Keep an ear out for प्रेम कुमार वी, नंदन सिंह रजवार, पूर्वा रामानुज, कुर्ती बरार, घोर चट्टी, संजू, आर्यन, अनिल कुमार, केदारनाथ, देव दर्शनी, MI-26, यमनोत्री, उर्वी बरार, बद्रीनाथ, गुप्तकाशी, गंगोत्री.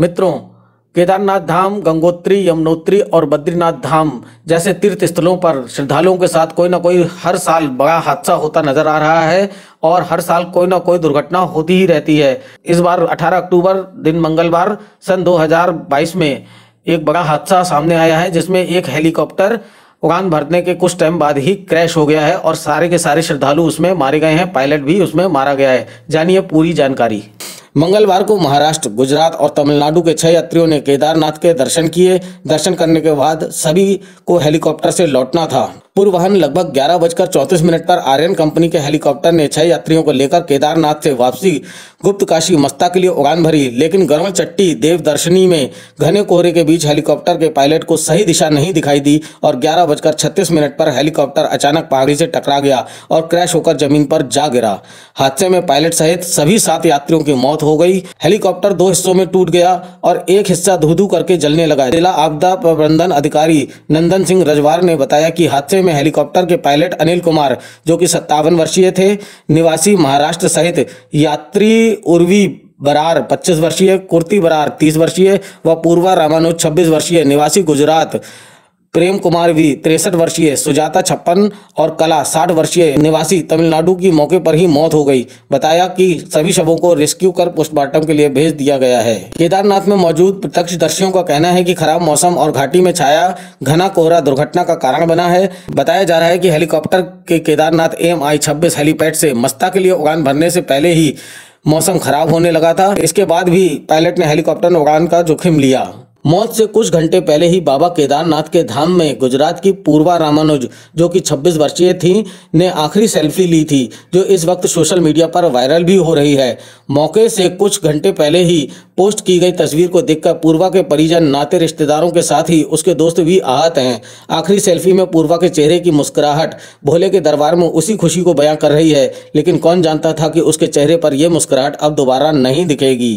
मित्रों, केदारनाथ धाम, गंगोत्री, यमनोत्री और बद्रीनाथ धाम जैसे तीर्थ स्थलों पर श्रद्धालुओं के साथ कोई ना कोई हर साल बड़ा हादसा होता नजर आ रहा है और हर साल कोई ना कोई दुर्घटना होती ही रहती है। इस बार 18 अक्टूबर दिन मंगलवार सन 2022 में एक बड़ा हादसा सामने आया है, जिसमें एक हेलीकॉप्टर उड़ान भरने के कुछ टाइम बाद ही क्रैश हो गया है और सारे के सारे श्रद्धालु उसमें मारे गए हैं, पायलट भी उसमें मारा गया है। जानिए पूरी जानकारी। मंगलवार को महाराष्ट्र, गुजरात और तमिलनाडु के 6 यात्रियों ने केदारनाथ के दर्शन किए। दर्शन करने के बाद सभी को हेलीकॉप्टर से लौटना था। पूर्वाहन लगभग 11:34 पर आर्यन कंपनी के हेलीकॉप्टर ने 6 यात्रियों को लेकर केदारनाथ से वापसी गुप्तकाशी मस्ता के लिए उड़ान भरी, लेकिन घोर चट्टी देव दर्शनी में घने कोहरे के बीच हेलीकॉप्टर के पायलट को सही दिशा नहीं दिखाई दी और 11:36 पर हेलीकॉप्टर अचानक पहाड़ी से टकरा गया और क्रैश होकर जमीन पर जा गिरा। हादसे में पायलट सहित सभी 7 यात्रियों की मौत हो गई। हेलीकॉप्टर 2 हिस्सों में टूट गया और एक हिस्सा धू-धू करके जलने लगा। जिला आपदा प्रबंधन अधिकारी नंदन सिंह रजवार ने बताया कि हादसे में हेलीकॉप्टर के पायलट अनिल कुमार, जो कि 57 वर्षीय थे, निवासी महाराष्ट्र सहित यात्री उर्वी बरार 25 वर्षीय, कुर्ती बरार 30 वर्षीय व पूर्वा रामानुज 26 वर्षीय निवासी गुजरात, प्रेम कुमार वी 63 वर्षीय, सुजाता 56 और कला 60 वर्षीय निवासी तमिलनाडु की मौके पर ही मौत हो गई। बताया कि सभी शवों को रेस्क्यू कर पोस्टमार्टम के लिए भेज दिया गया है। केदारनाथ में मौजूद प्रत्यक्षदर्शियों का कहना है कि खराब मौसम और घाटी में छाया घना कोहरा दुर्घटना का कारण बना है। बताया जा रहा है कि हेलीकॉप्टर के केदारनाथ MI-26 हेलीपैड से मस्ता के लिए उड़ान भरने से पहले ही मौसम खराब होने लगा था। इसके बाद भी पायलट ने हेलीकॉप्टर में उड़ान का जोखिम लिया। मौत से कुछ घंटे पहले ही बाबा केदारनाथ के धाम में गुजरात की पूर्वा रामानुज, जो कि 26 वर्षीय थीं, ने आखिरी सेल्फी ली थी, जो इस वक्त सोशल मीडिया पर वायरल भी हो रही है। मौके से कुछ घंटे पहले ही पोस्ट की गई तस्वीर को देखकर पूर्वा के परिजन, नाते, रिश्तेदारों के साथ ही उसके दोस्त भी आहत हैं। आखिरी सेल्फी में पूर्वा के चेहरे की मुस्कुराहट भोले के दरबार में उसी खुशी को बयां कर रही है, लेकिन कौन जानता था कि उसके चेहरे पर यह मुस्कुराहट अब दोबारा नहीं दिखेगी।